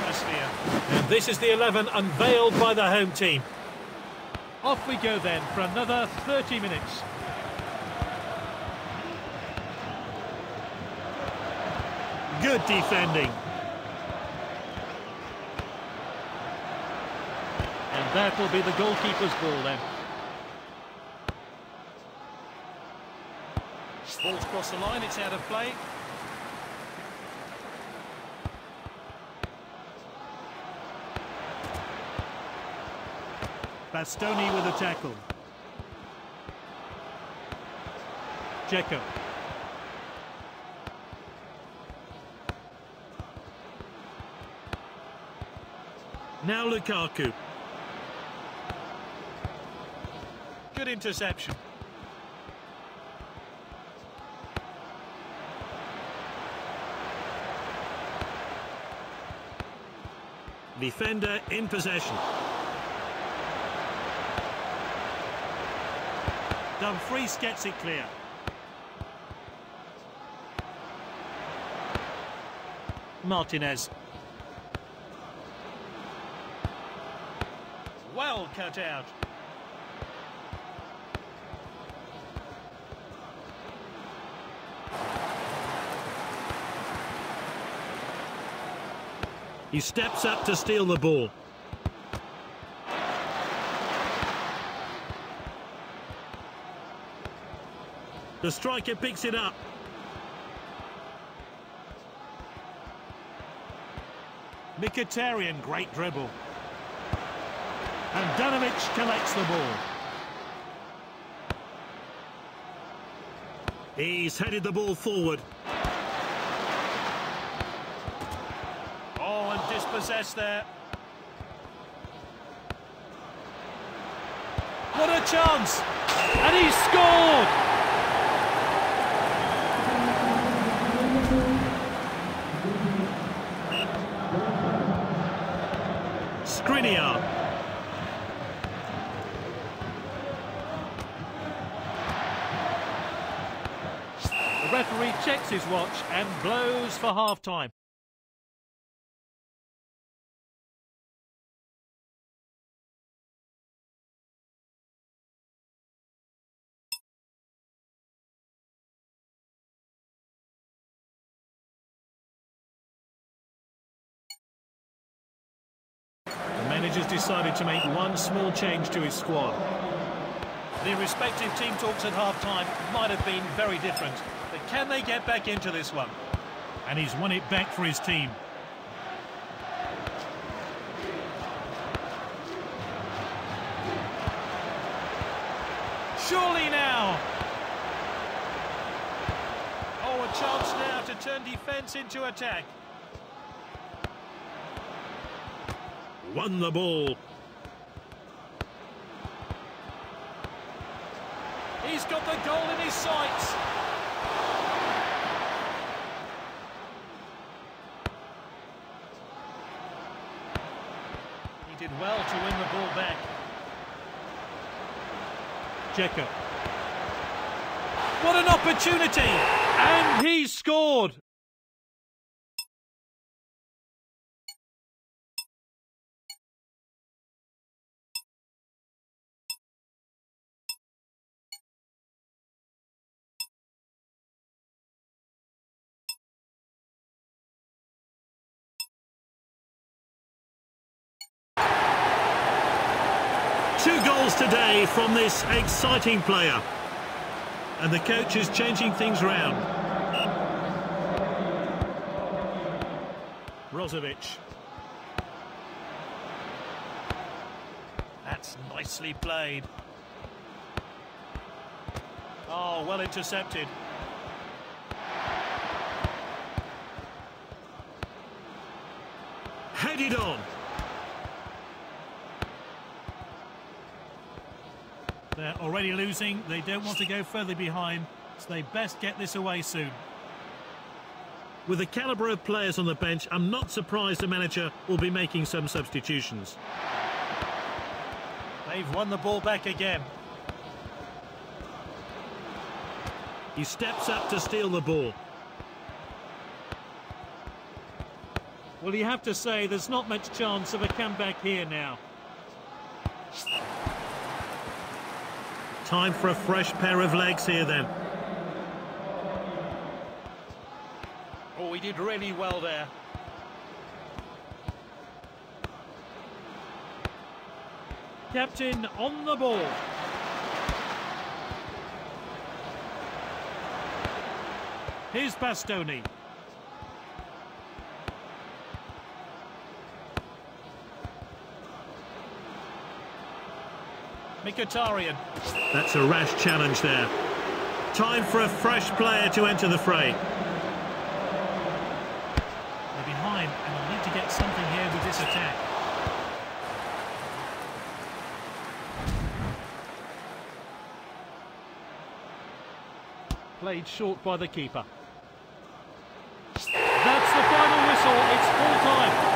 atmosphere. And this is the 11 unveiled by the home team. Off we go then for another 30 minutes. Good defending. And that will be the goalkeeper's ball then. Ball's across the line, it's out of play. Bastoni with a tackle. Dzeko. Now Lukaku. Good interception. Defender in possession. Dumfries gets it clear. Martinez. Well cut out. He steps up to steal the ball. The striker picks it up. Mkhitaryan, great dribble. And Danović collects the ball. He's headed the ball forward. Possessed there. What a chance! And he scored! Skriniar. The referee checks his watch and blows for half-time. Manager's decided to make one small change to his squad. The respective team talks at half-time might have been very different, but can they get back into this one? And he's won it back for his team. Surely now! Oh, a chance now to turn defence into attack. Won the ball. He's got the goal in his sights. He did well to win the ball back. Dzeko. What an opportunity! And he scored! Two goals today from this exciting player. And the coach is changing things round. Rosovic. That's nicely played. Oh, well intercepted. Headed on. They're already losing. They don't want to go further behind, so they best get this away soon. With the calibre of players on the bench, I'm not surprised the manager will be making some substitutions. They've won the ball back again. He steps up to steal the ball. Well, you have to say there's not much chance of a comeback here now. Time for a fresh pair of legs here then. Oh, he did really well there. Captain on the ball. Here's Bastoni. Mkhitaryan. That's a rash challenge there. Time for a fresh player to enter the fray. They're behind and will need to get something here with this attack. Played short by the keeper. That's the final whistle. It's full time.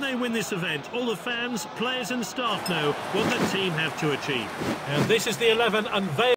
They win this event. All the fans, players and staff know what the team have to achieve. And this is the 11 unveiled.